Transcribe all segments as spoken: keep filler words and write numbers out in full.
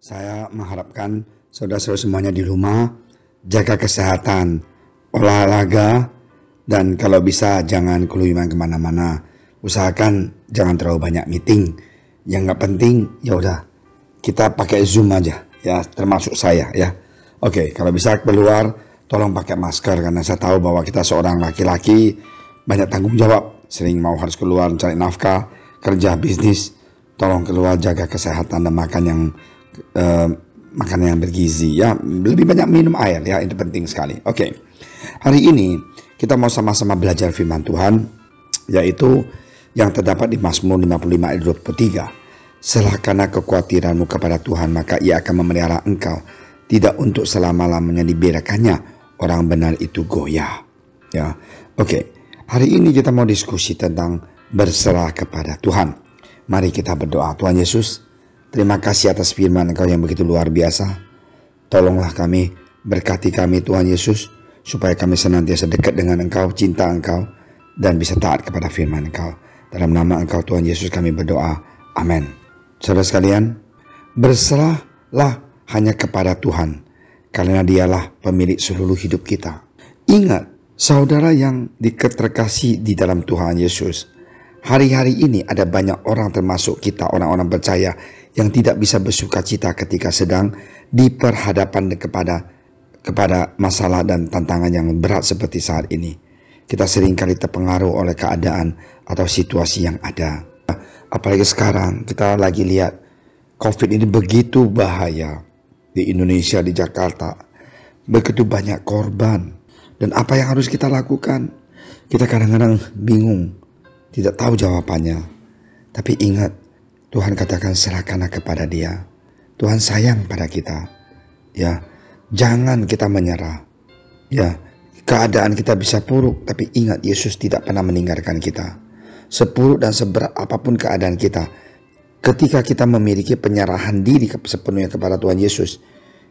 Saya mengharapkan saudara-saudara semuanya di rumah jaga kesehatan, olahraga, dan kalau bisa jangan keluyuran kemana-mana. Usahakan jangan terlalu banyak meeting. Yang nggak penting ya udah kita pakai Zoom aja ya, termasuk saya ya. Oke, kalau bisa keluar tolong pakai masker karena saya tahu bahwa kita seorang laki-laki banyak tanggung jawab, sering mau harus keluar cari nafkah, kerja, bisnis. Tolong keluar jaga kesehatan dan makan yang eh, makan yang bergizi ya, lebih banyak minum air ya, itu penting sekali. Oke, okay. Hari ini kita mau sama-sama belajar firman Tuhan, yaitu yang terdapat di Mazmur lima puluh lima ayat dua puluh tiga. Serahkanlah kekhawatiranmu kepada Tuhan, maka Ia akan memelihara engkau, tidak untuk selama-lamanya diberikannya orang benar itu goyah ya. Oke, okay. Hari ini kita mau diskusi tentang berserah kepada Tuhan. Mari kita berdoa. Tuhan Yesus, terima kasih atas firman Engkau yang begitu luar biasa. Tolonglah kami, berkati kami Tuhan Yesus, supaya kami senantiasa dekat dengan Engkau, cinta Engkau, dan bisa taat kepada firman Engkau. Dalam nama Engkau Tuhan Yesus kami berdoa. Amin. Saudara sekalian, berserahlah hanya kepada Tuhan, karena Dialah pemilik seluruh hidup kita. Ingat, saudara yang diterkasih di dalam Tuhan Yesus, hari-hari ini ada banyak orang, termasuk kita orang-orang percaya, yang tidak bisa bersuka cita ketika sedang diperhadapkan kepada kepada masalah dan tantangan yang berat seperti saat ini. Kita seringkali terpengaruh oleh keadaan atau situasi yang ada. Apalagi sekarang kita lagi lihat COVID ini begitu bahaya di Indonesia, di Jakarta. Begitu banyak korban. Dan apa yang harus kita lakukan? Kita kadang-kadang bingung, tidak tahu jawabannya. Tapi ingat, Tuhan katakan serahkanlah kepada Dia. Tuhan sayang pada kita. Ya, jangan kita menyerah. Ya, keadaan kita bisa buruk, tapi ingat Yesus tidak pernah meninggalkan kita. Sepuruk dan seberat apapun keadaan kita, ketika kita memiliki penyerahan diri sepenuhnya kepada Tuhan Yesus,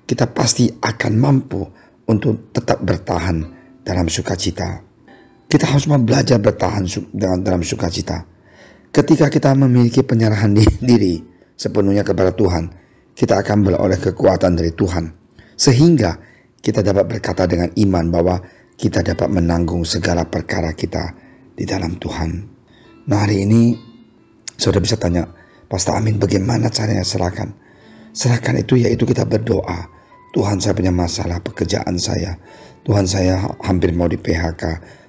kita pasti akan mampu untuk tetap bertahan dalam sukacita. Kita harus belajar bertahan dalam sukacita. Ketika kita memiliki penyerahan diri sepenuhnya kepada Tuhan, kita akan beroleh kekuatan dari Tuhan. Sehingga kita dapat berkata dengan iman bahwa kita dapat menanggung segala perkara kita di dalam Tuhan. Nah, hari ini saudara bisa tanya, Pastor Amin, bagaimana caranya serahkan? Serahkan itu yaitu kita berdoa. Tuhan, saya punya masalah pekerjaan saya. Tuhan, saya hampir mau di P H K.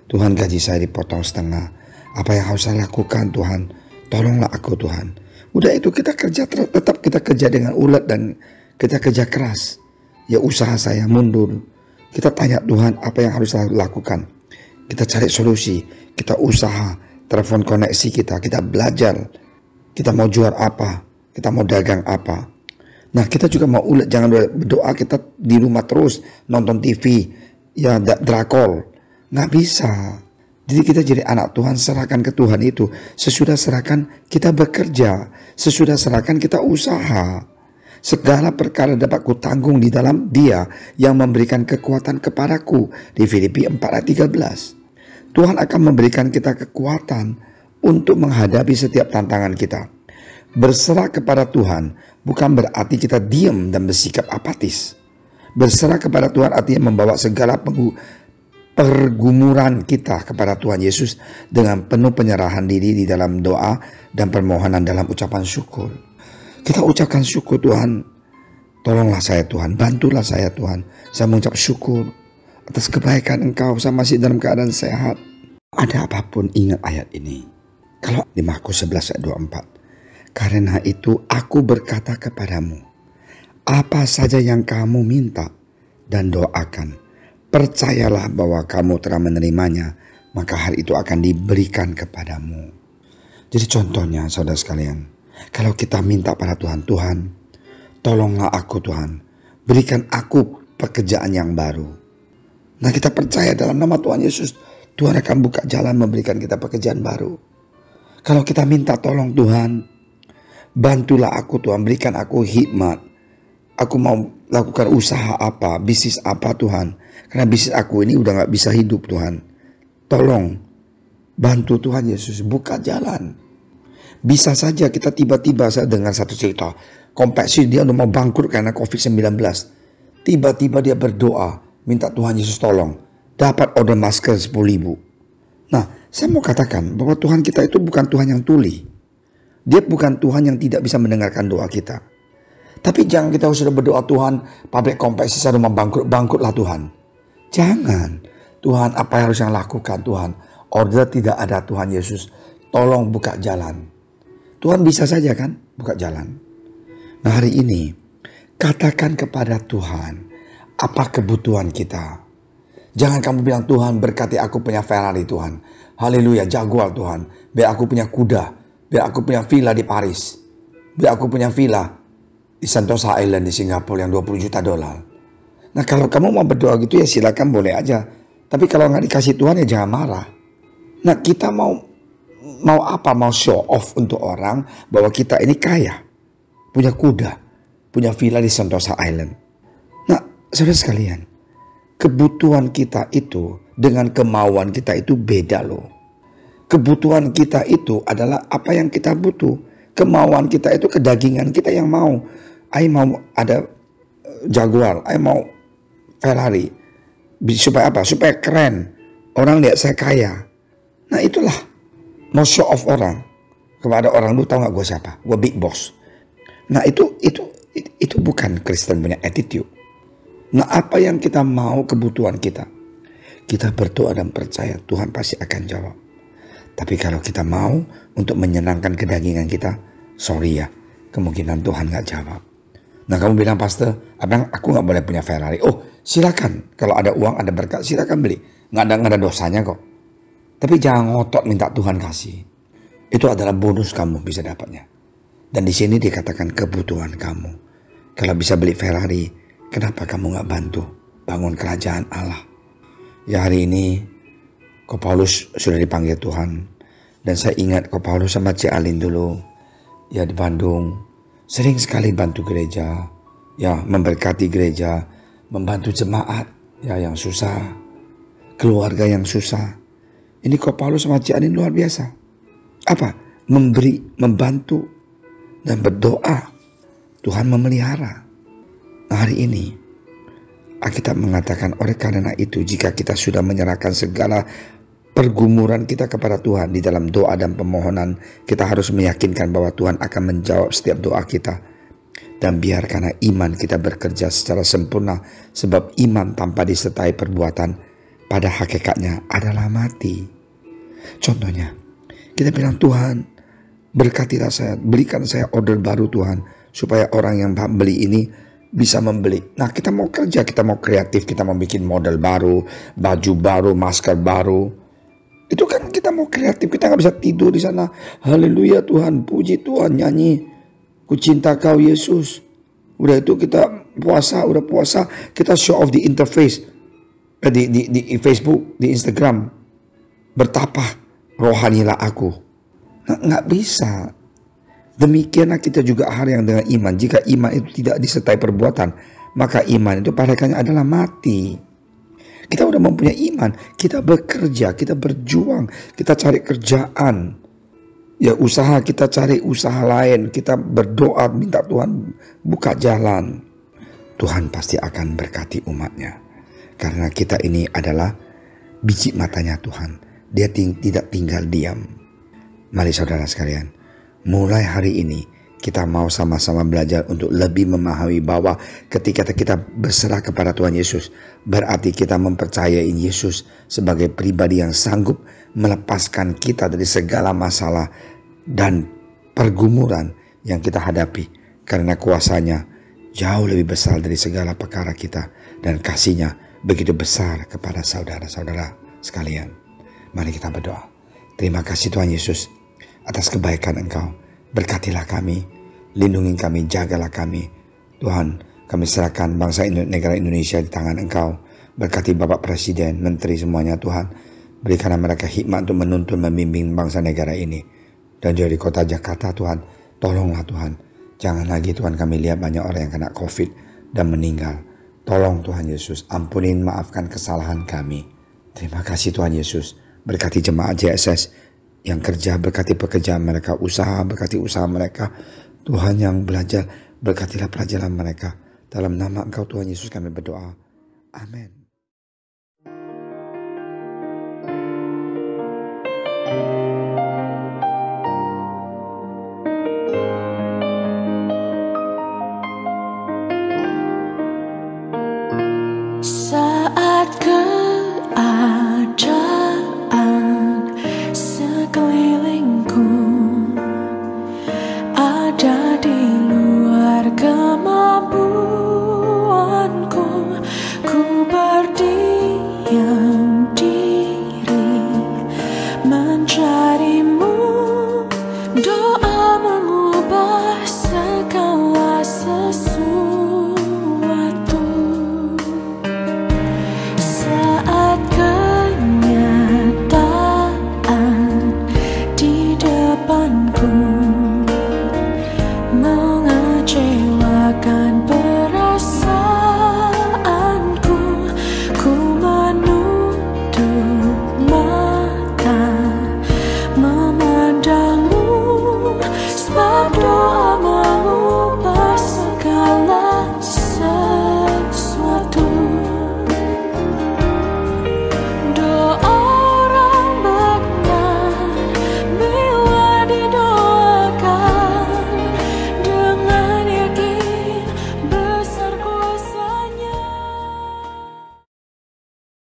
Tuhan, gaji saya dipotong setengah. Apa yang harus saya lakukan, Tuhan? Tolonglah aku, Tuhan. Udah itu kita kerja, tetap kita kerja dengan ulet dan kita kerja keras. Ya, usaha saya mundur. Kita tanya Tuhan apa yang harus saya lakukan. Kita cari solusi. Kita usaha, telepon koneksi kita. Kita belajar. Kita mau jual apa? Kita mau dagang apa? Nah, kita juga mau ulet. Jangan berdoa kita di rumah terus. Nonton T V. Ya, drakor. Nggak bisa. Jadi kita jadi anak Tuhan, serahkan ke Tuhan itu. Sesudah serahkan kita bekerja. Sesudah serahkan kita usaha. Segala perkara dapat kutanggung di dalam Dia yang memberikan kekuatan kepadaku. Di Filipi empat ayat tiga belas. Tuhan akan memberikan kita kekuatan untuk menghadapi setiap tantangan kita. Berserah kepada Tuhan bukan berarti kita diam dan bersikap apatis. Berserah kepada Tuhan artinya membawa segala pengu pergumuran kita kepada Tuhan Yesus dengan penuh penyerahan diri di dalam doa dan permohonan dalam ucapan syukur. Kita ucapkan syukur, Tuhan. Tolonglah saya, Tuhan. Bantulah saya, Tuhan. Saya mengucap syukur atas kebaikan Engkau. Saya masih dalam keadaan sehat. Ada apapun, ingat ayat ini. Kalau di Markus sebelas ayat dua puluh empat. Karena itu aku berkata kepadamu, apa saja yang kamu minta dan doakan, percayalah bahwa kamu telah menerimanya, maka hal itu akan diberikan kepadamu. Jadi contohnya saudara sekalian, kalau kita minta pada Tuhan, Tuhan tolonglah aku Tuhan, berikan aku pekerjaan yang baru. Nah, kita percaya dalam nama Tuhan Yesus, Tuhan akan buka jalan memberikan kita pekerjaan baru. Kalau kita minta tolong Tuhan, bantulah aku Tuhan, berikan aku hikmat. Aku mau lakukan usaha apa, bisnis apa Tuhan. Karena bisnis aku ini udah gak bisa hidup Tuhan. Tolong, bantu Tuhan Yesus, buka jalan. Bisa saja kita tiba-tiba dengar satu cerita, kompleksi dia untuk mau bangkrut karena covid sembilan belas. Tiba-tiba dia berdoa, minta Tuhan Yesus tolong, dapat order masker sepuluh ribu. Nah, saya mau katakan bahwa Tuhan kita itu bukan Tuhan yang tuli. Dia bukan Tuhan yang tidak bisa mendengarkan doa kita. Tapi jangan kita sudah berdoa, Tuhan, pabrik kompleksi saya mau bangkrut, bangkrutlah Tuhan. Jangan. Tuhan, apa yang harus yang lakukan, Tuhan? Order tidak ada, Tuhan Yesus. Tolong buka jalan. Tuhan bisa saja kan buka jalan. Nah, hari ini katakan kepada Tuhan apa kebutuhan kita. Jangan kamu bilang, Tuhan berkati aku punya Ferrari, Tuhan. Haleluya, Jaguar, Tuhan. Biar aku punya kuda. Biar aku punya villa di Paris. Biar aku punya villa di Sentosa Island di Singapura yang dua puluh juta dolar. Nah, kalau kamu mau berdoa gitu ya silakan, boleh aja. Tapi kalau nggak dikasih Tuhan ya jangan marah. Nah, kita mau Mau apa? Mau show off untuk orang bahwa kita ini kaya. Punya kuda. Punya villa di Sentosa Island. Nah, saudara sekalian. Kebutuhan kita itu dengan kemauan kita itu beda loh. Kebutuhan kita itu adalah apa yang kita butuh. Kemauan kita itu kedagingan kita yang mau. Saya mau ada Jaguar. Saya mau Ferrari. Supaya apa? Supaya keren. Orang lihat saya kaya. Nah, itulah. Mau show off orang kepada orang, lu tahu nggak gue siapa? Gue big boss. Nah, itu itu itu bukan Kristen punya attitude. Nah, apa yang kita mau, kebutuhan kita, kita berdoa dan percaya Tuhan pasti akan jawab. Tapi kalau kita mau untuk menyenangkan kedagingan kita, sorry ya, kemungkinan Tuhan nggak jawab. Nah, kamu bilang, Pastor, abang aku nggak boleh punya Ferrari. Oh, silakan. Kalau ada uang, ada berkat, silakan beli. Nggak ada nggak ada dosanya kok. Tapi jangan ngotot minta Tuhan kasih. Itu adalah bonus kamu bisa dapatnya. Dan di sini dikatakan kebutuhan kamu. Kalau bisa beli Ferrari, kenapa kamu nggak bantu bangun kerajaan Allah? Ya, hari ini Ko Paulus sudah dipanggil Tuhan. Dan saya ingat Ko Paulus sama Cik Alin dulu. Ya, di Bandung. Sering sekali bantu gereja. Ya, memberkati gereja. Membantu jemaat. Ya, yang susah. Keluarga yang susah. Ini Ko Paulus sama Cik Anin luar biasa. Apa? Memberi, membantu, dan berdoa. Tuhan memelihara. Nah, hari ini, Alkitab mengatakan oleh karena itu jika kita sudah menyerahkan segala pergumulan kita kepada Tuhan di dalam doa dan pemohonan, kita harus meyakinkan bahwa Tuhan akan menjawab setiap doa kita. Dan biarkanlah iman kita bekerja secara sempurna, sebab iman tanpa disertai perbuatan pada hakikatnya adalah mati. Contohnya, kita bilang, Tuhan berkatilah saya, berikan saya order baru Tuhan, supaya orang yang beli ini bisa membeli. Nah, kita mau kerja, kita mau kreatif, kita mau bikin model baru, baju baru, masker baru. Itu kan kita mau kreatif, kita nggak bisa tidur di sana. Haleluya Tuhan, puji Tuhan, nyanyi. Ku cinta kau Yesus. Udah itu kita puasa, udah puasa, kita show off di interface. Di, di, di Facebook, di Instagram, bertapah, rohanilah aku. Nah, nggak bisa. Demikianlah kita juga hari yang dengan iman. Jika iman itu tidak disertai perbuatan, maka iman itu padahalnya adalah mati. Kita udah mempunyai iman, kita bekerja, kita berjuang, kita cari kerjaan. Ya, usaha, kita cari usaha lain, kita berdoa, minta Tuhan buka jalan. Tuhan pasti akan berkati umatnya. Karena kita ini adalah biji matanya Tuhan. Dia ting- tidak tinggal diam. Mari saudara sekalian, mulai hari ini kita mau sama-sama belajar untuk lebih memahami bahwa ketika kita berserah kepada Tuhan Yesus, berarti kita mempercayai Yesus sebagai pribadi yang sanggup melepaskan kita dari segala masalah dan pergumulan yang kita hadapi. Karena kuasanya jauh lebih besar dari segala perkara kita dan kasihnya begitu besar kepada saudara-saudara sekalian. Mari kita berdoa. Terima kasih Tuhan Yesus atas kebaikan Engkau. Berkatilah kami, lindungi kami, jagalah kami. Tuhan, kami serahkan bangsa negara Indonesia di tangan Engkau. Berkati Bapak Presiden, Menteri semuanya Tuhan. Berikanlah mereka hikmat untuk menuntun, membimbing bangsa negara ini. Dan juga di kota Jakarta Tuhan, tolonglah Tuhan. Jangan lagi Tuhan kami lihat banyak orang yang kena COVID dan meninggal. Tolong Tuhan Yesus, ampunin, maafkan kesalahan kami. Terima kasih Tuhan Yesus. Berkati jemaat J S S yang kerja, berkati pekerjaan mereka, usaha, berkati usaha mereka. Tuhan yang belajar Berkatilah perjalanan mereka. Dalam nama Engkau Tuhan Yesus kami berdoa. Amin. Saat ke